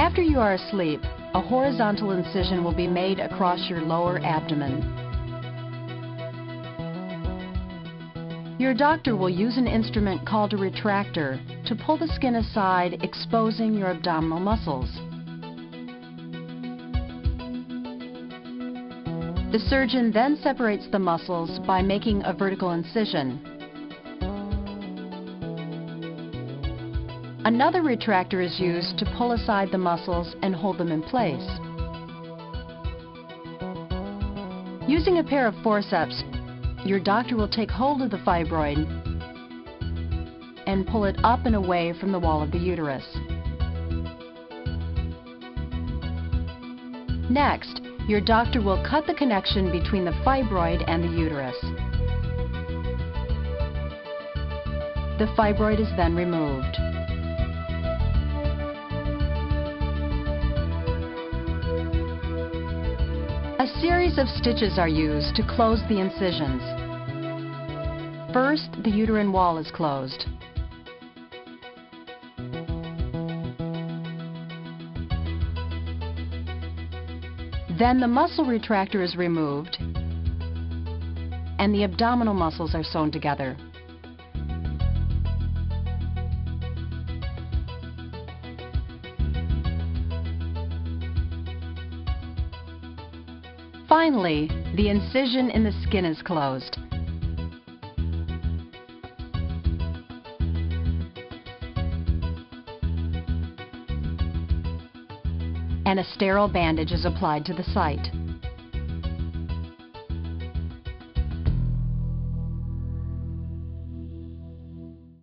After you are asleep, a horizontal incision will be made across your lower abdomen. Your doctor will use an instrument called a retractor to pull the skin aside, exposing your abdominal muscles. The surgeon then separates the muscles by making a vertical incision. Another retractor is used to pull aside the muscles and hold them in place. Using a pair of forceps, your doctor will take hold of the fibroid and pull it up and away from the wall of the uterus. Next, your doctor will cut the connection between the fibroid and the uterus. The fibroid is then removed. A series of stitches are used to close the incisions. First, the uterine wall is closed. Then the muscle retractor is removed and the abdominal muscles are sewn together. Finally, the incision in the skin is closed. And a sterile bandage is applied to the site.